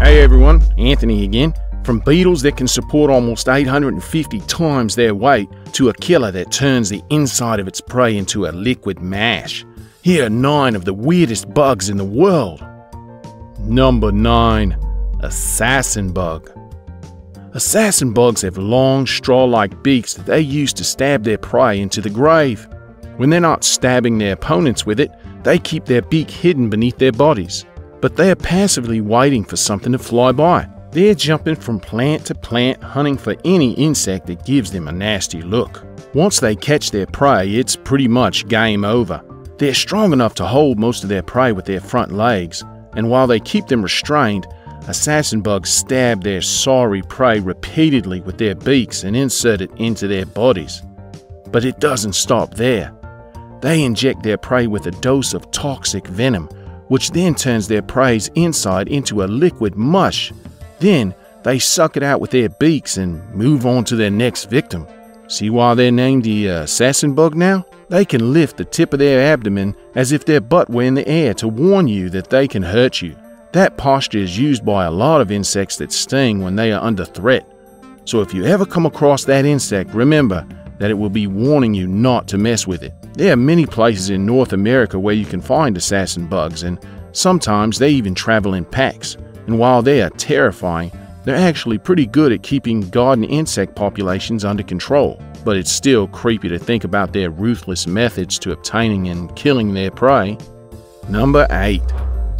Hey everyone, Anthony again. From beetles that can support almost 850 times their weight to a killer that turns the inside of its prey into a liquid mash. Here are 9 of the weirdest bugs in the world. Number 9. Assassin bug. Assassin bugs have long straw-like beaks that they use to stab their prey into the grave. When they're not stabbing their opponents with it, they keep their beak hidden beneath their bodies. But they are passively waiting for something to fly by. They're jumping from plant to plant, hunting for any insect that gives them a nasty look. Once they catch their prey, it's pretty much game over. They're strong enough to hold most of their prey with their front legs, and while they keep them restrained, assassin bugs stab their sorry prey repeatedly with their beaks and insert it into their bodies. But it doesn't stop there. They inject their prey with a dose of toxic venom, which then turns their prey's inside into a liquid mush. Then they suck it out with their beaks and move on to their next victim. See why they're named the assassin bug now? They can lift the tip of their abdomen as if their butt were in the air to warn you that they can hurt you. That posture is used by a lot of insects that sting when they are under threat. So if you ever come across that insect, remember that it will be warning you not to mess with it. There are many places in North America where you can find assassin bugs, and sometimes they even travel in packs. And while they are terrifying, they're actually pretty good at keeping garden insect populations under control. But it's still creepy to think about their ruthless methods to obtaining and killing their prey. Number 8.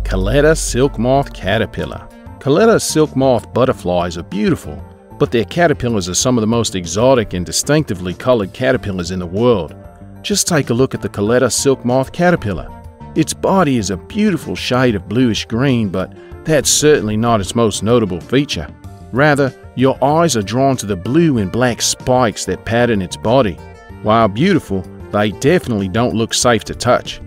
Calleta silk moth caterpillar. Calleta silk moth butterflies are beautiful, but their caterpillars are some of the most exotic and distinctively colored caterpillars in the world. Just take a look at the Calleta silk moth caterpillar. Its body is a beautiful shade of bluish green, but that's certainly not its most notable feature. Rather, your eyes are drawn to the blue and black spikes that pattern its body. While beautiful, they definitely don't look safe to touch.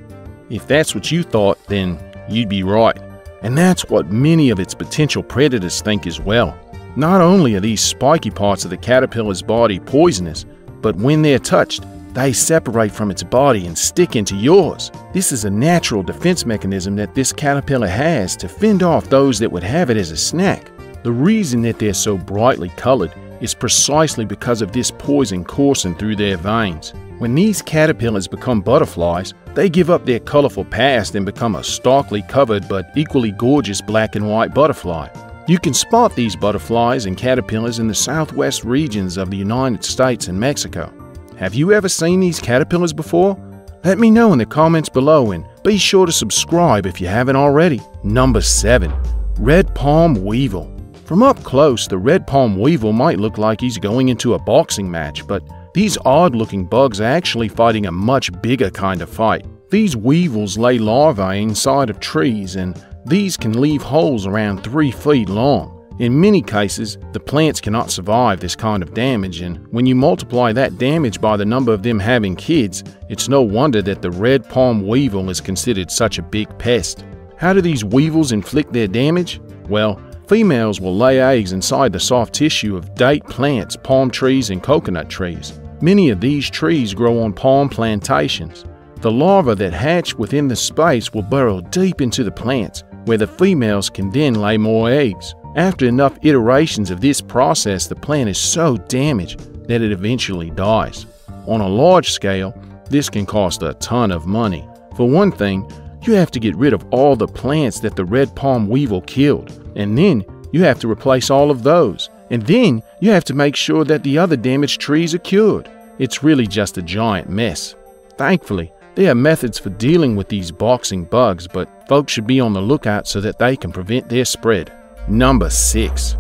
If that's what you thought, then you'd be right. And that's what many of its potential predators think as well. Not only are these spiky parts of the caterpillar's body poisonous, but when they're touched, they separate from its body and stick into yours. This is a natural defense mechanism that this caterpillar has to fend off those that would have it as a snack. The reason that they're so brightly colored is precisely because of this poison coursing through their veins. When these caterpillars become butterflies, they give up their colorful past and become a starkly covered but equally gorgeous black and white butterfly. You can spot these butterflies and caterpillars in the southwest regions of the United States and Mexico. Have you ever seen these caterpillars before? Let me know in the comments below, and be sure to subscribe if you haven't already. Number 7. Red Palm Weevil. From up close, the Red Palm Weevil might look like he's going into a boxing match, but these odd-looking bugs are actually fighting a much bigger kind of fight. These weevils lay larvae inside of trees, and these can leave holes around 3 feet long. In many cases, the plants cannot survive this kind of damage, and when you multiply that damage by the number of them having kids, it's no wonder that the Red Palm Weevil is considered such a big pest. How do these weevils inflict their damage? Well, females will lay eggs inside the soft tissue of date plants, palm trees, and coconut trees. Many of these trees grow on palm plantations. The larvae that hatch within the space will burrow deep into the plants, where the females can then lay more eggs. After enough iterations of this process, the plant is so damaged that it eventually dies. On a large scale, this can cost a ton of money. For one thing, you have to get rid of all the plants that the Red Palm Weevil killed, and then you have to replace all of those, and then you have to make sure that the other damaged trees are cured. It's really just a giant mess. Thankfully, there are methods for dealing with these boxing bugs, but folks should be on the lookout so that they can prevent their spread. Number 6.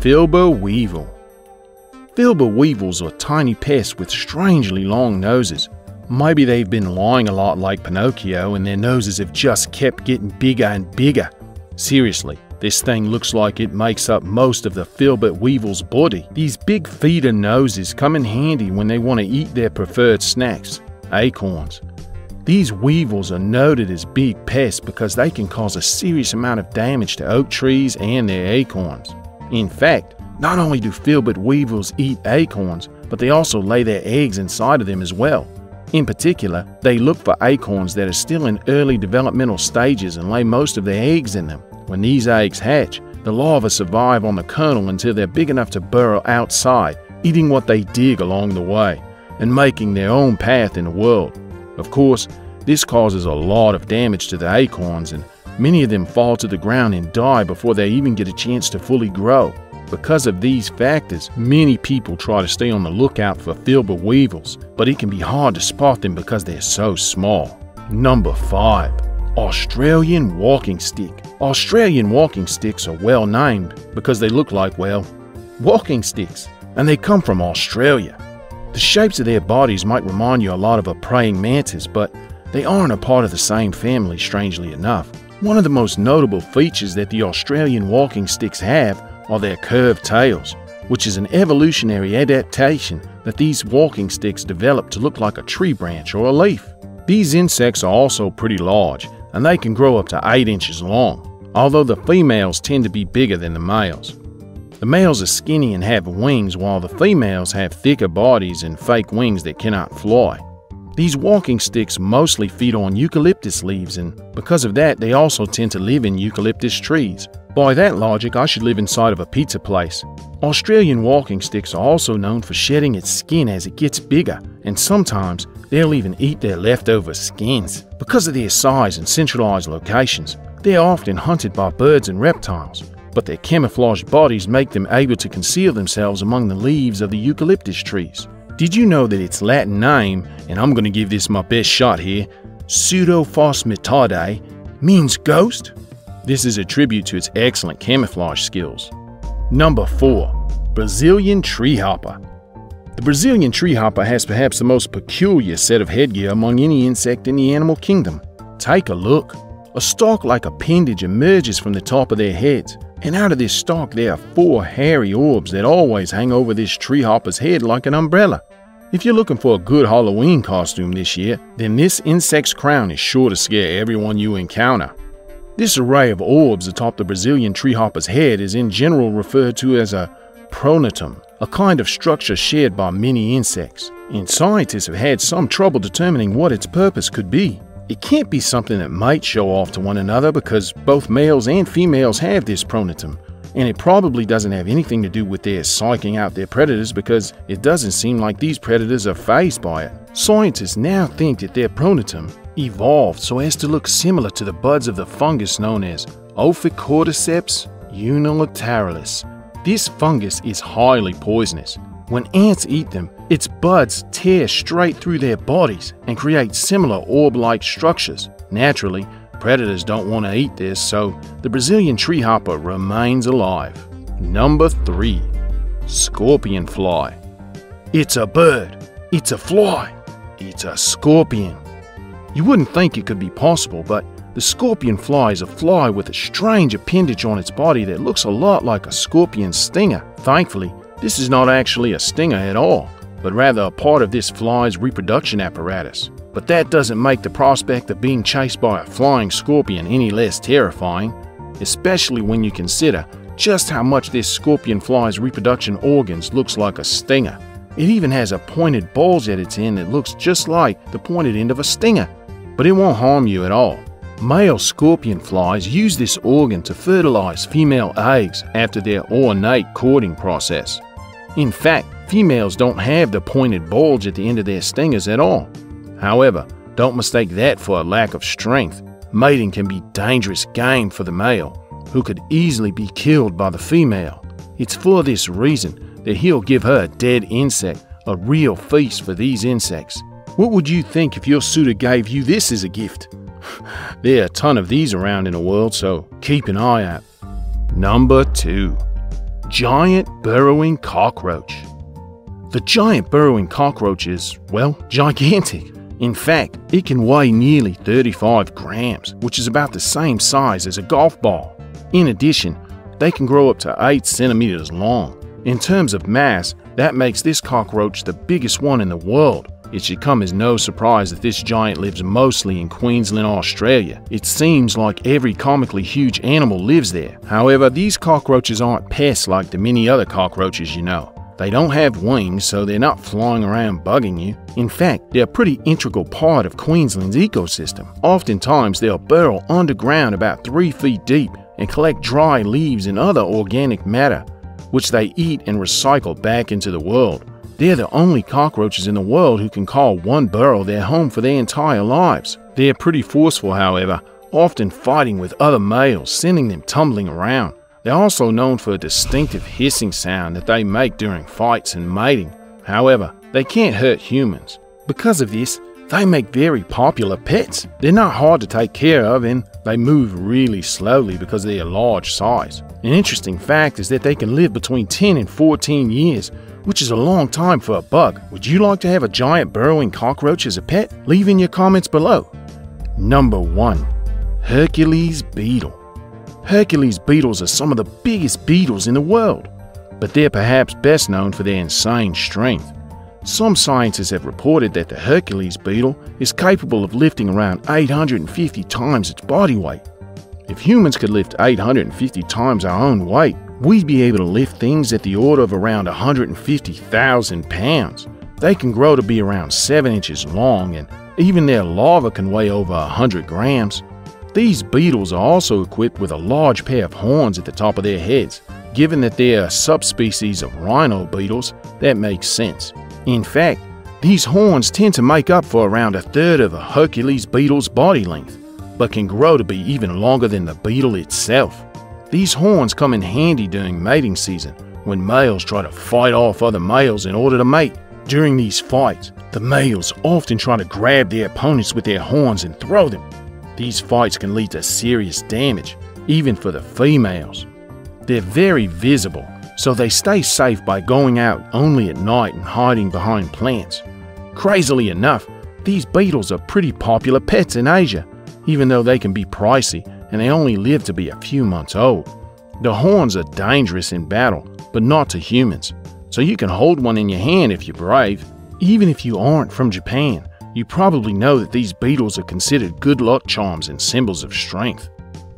Filbert weevil. Filbert weevils are tiny pests with strangely long noses. Maybe they've been lying a lot like Pinocchio, and their noses have just kept getting bigger and bigger. Seriously, this thing looks like it makes up most of the filbert weevil's body. These big feeder noses come in handy when they want to eat their preferred snacks, acorns. These weevils are noted as big pests because they can cause a serious amount of damage to oak trees and their acorns. In fact, not only do filbert weevils eat acorns, but they also lay their eggs inside of them as well. In particular, they look for acorns that are still in early developmental stages and lay most of their eggs in them. When these eggs hatch, The larvae survive on the kernel until they're big enough to burrow outside, eating what they dig along the way, and making their own path in the world. Of course, this causes a lot of damage to the acorns, and many of them fall to the ground and die before they even get a chance to fully grow. Because of these factors, many people try to stay on the lookout for Filbert weevils, but it can be hard to spot them because they're so small. Number 5. Australian Walking Stick. Australian walking sticks are well named because they look like, well, walking sticks, and they come from Australia. The shapes of their bodies might remind you a lot of a praying mantis, but they aren't a part of the same family, strangely enough. One of the most notable features that the Australian walking sticks have are their curved tails, which is an evolutionary adaptation that these walking sticks developed to look like a tree branch or a leaf. These insects are also pretty large, and they can grow up to 8 inches long, although the females tend to be bigger than the males. The males are skinny and have wings, while the females have thicker bodies and fake wings that cannot fly. These walking sticks mostly feed on eucalyptus leaves, and because of that, they also tend to live in eucalyptus trees. By that logic, I should live inside of a pizza place. Australian walking sticks are also known for shedding its skin as it gets bigger, and sometimes they'll even eat their leftover skins. Because of their size and centralized locations, they're often hunted by birds and reptiles, but their camouflaged bodies make them able to conceal themselves among the leaves of the eucalyptus trees. Did you know that its Latin name, and I'm going to give this my best shot here, Pseudophasmatidae, means ghost? This is a tribute to its excellent camouflage skills. Number 4. Brazilian Treehopper. The Brazilian treehopper has perhaps the most peculiar set of headgear among any insect in the animal kingdom. Take a look. A stalk-like appendage emerges from the top of their heads, and out of this stalk there are 4 hairy orbs that always hang over this treehopper's head like an umbrella. If you're looking for a good Halloween costume this year, then this insect's crown is sure to scare everyone you encounter. This array of orbs atop the Brazilian treehopper's head is in general referred to as a pronotum, a kind of structure shared by many insects, and scientists have had some trouble determining what its purpose could be. It can't be something that might show off to one another because both males and females have this pronotum, and it probably doesn't have anything to do with their psyching out their predators because it doesn't seem like these predators are fazed by it. Scientists now think that their pronotum evolved so as to look similar to the buds of the fungus known as Ophiocordyceps unilateralis. This fungus is highly poisonous. When ants eat them, its buds tear straight through their bodies and create similar orb-like structures. Naturally, predators don't want to eat this, so the Brazilian treehopper remains alive. Number 3. Scorpion Fly. It's a bird. It's a fly. It's a scorpion. You wouldn't think it could be possible, but the scorpion fly is a fly with a strange appendage on its body that looks a lot like a scorpion stinger. Thankfully, this is not actually a stinger at all, but rather a part of this fly's reproduction apparatus. But that doesn't make the prospect of being chased by a flying scorpion any less terrifying, especially when you consider just how much this scorpion fly's reproduction organs looks like a stinger. It even has a pointed bulge at its end that looks just like the pointed end of a stinger, but it won't harm you at all. Male scorpion flies use this organ to fertilize female eggs after their ornate courting process. In fact, females don't have the pointed bulge at the end of their stingers at all. However, don't mistake that for a lack of strength. Mating can be dangerous game for the male, who could easily be killed by the female. It's for this reason that he'll give her a dead insect, a real feast for these insects. What would you think if your suitor gave you this as a gift? There are a ton of these around in the world, so keep an eye out. Number 2. Giant Burrowing Cockroach. The giant burrowing cockroach is, well, gigantic. In fact, it can weigh nearly 35 grams, which is about the same size as a golf ball. In addition, they can grow up to 8 centimeters long. In terms of mass, that makes this cockroach the biggest one in the world. It should come as no surprise that this giant lives mostly in Queensland, Australia. It seems like every comically huge animal lives there. However, these cockroaches aren't pests like the many other cockroaches you know. They don't have wings, so they're not flying around bugging you. In fact, they're a pretty integral part of Queensland's ecosystem. Oftentimes, they'll burrow underground about 3 feet deep and collect dry leaves and other organic matter, which they eat and recycle back into the world. They're the only cockroaches in the world who can call one burrow their home for their entire lives. They're pretty forceful, however, often fighting with other males, sending them tumbling around. They're also known for a distinctive hissing sound that they make during fights and mating. However, they can't hurt humans. Because of this, they make very popular pets. They're not hard to take care of and they move really slowly because of their large size. An interesting fact is that they can live between 10 and 14 years, which is a long time for a bug. Would you like to have a giant burrowing cockroach as a pet? Leave in your comments below. Number 1. Hercules beetle. Hercules beetles are some of the biggest beetles in the world, but they're perhaps best known for their insane strength. Some scientists have reported that the Hercules beetle is capable of lifting around 850 times its body weight. If humans could lift 850 times our own weight, we'd be able to lift things at the order of around 150,000 pounds. They can grow to be around 7 inches long, and even their larvae can weigh over 100 grams. These beetles are also equipped with a large pair of horns at the top of their heads. Given that they're a subspecies of rhino beetles, that makes sense. In fact, these horns tend to make up for around a third of a Hercules beetle's body length, but can grow to be even longer than the beetle itself. These horns come in handy during mating season, when males try to fight off other males in order to mate. During these fights, the males often try to grab their opponents with their horns and throw them. These fights can lead to serious damage, even for the females. They're very visible, so they stay safe by going out only at night and hiding behind plants. Crazily enough, these beetles are pretty popular pets in Asia, even though they can be pricey and they only live to be a few months old. The horns are dangerous in battle, but not to humans, so you can hold one in your hand if you're brave. Even if you aren't from Japan, you probably know that these beetles are considered good luck charms and symbols of strength.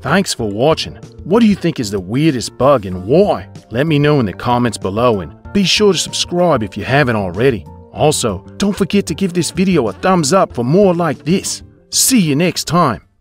Thanks for watching. What do you think is the weirdest bug and why? Let me know in the comments below and be sure to subscribe if you haven't already. Also, don't forget to give this video a thumbs up for more like this. See you next time.